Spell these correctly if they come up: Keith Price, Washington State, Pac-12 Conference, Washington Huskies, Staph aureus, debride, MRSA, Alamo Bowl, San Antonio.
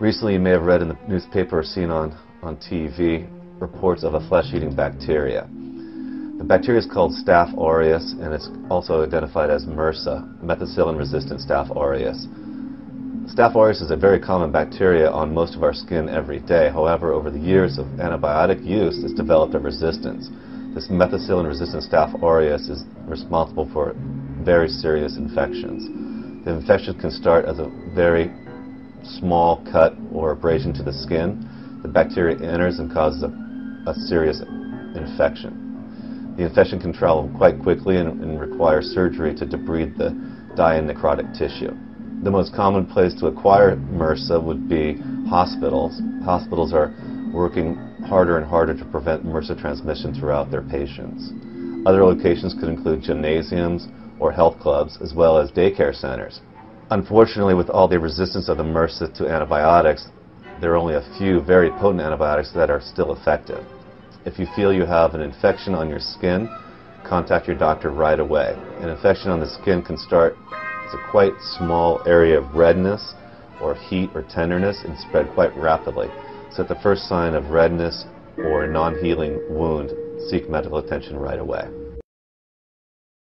Recently, you may have read in the newspaper or seen on TV reports of a flesh-eating bacteria. The bacteria is called Staph aureus, and it's also identified as MRSA, methicillin-resistant Staph aureus. Staph aureus is a very common bacteria on most of our skin every day. However, over the years of antibiotic use, it's developed a resistance. This methicillin-resistant Staph aureus is responsible for very serious infections. The infections can start as a very small cut or abrasion to the skin. The bacteria enters and causes a serious infection. The infection can travel quite quickly and require surgery to debride the dying necrotic tissue. The most common place to acquire MRSA would be hospitals. Hospitals are working harder and harder to prevent MRSA transmission throughout their patients. Other locations could include gymnasiums or health clubs, as well as daycare centers. Unfortunately, with all the resistance of the MRSA to antibiotics, there are only a few very potent antibiotics that are still effective. If you feel you have an infection on your skin, contact your doctor right away. An infection on the skin can start as a quite small area of redness or heat or tenderness and spread quite rapidly. So at the first sign of redness or a non-healing wound, seek medical attention right away.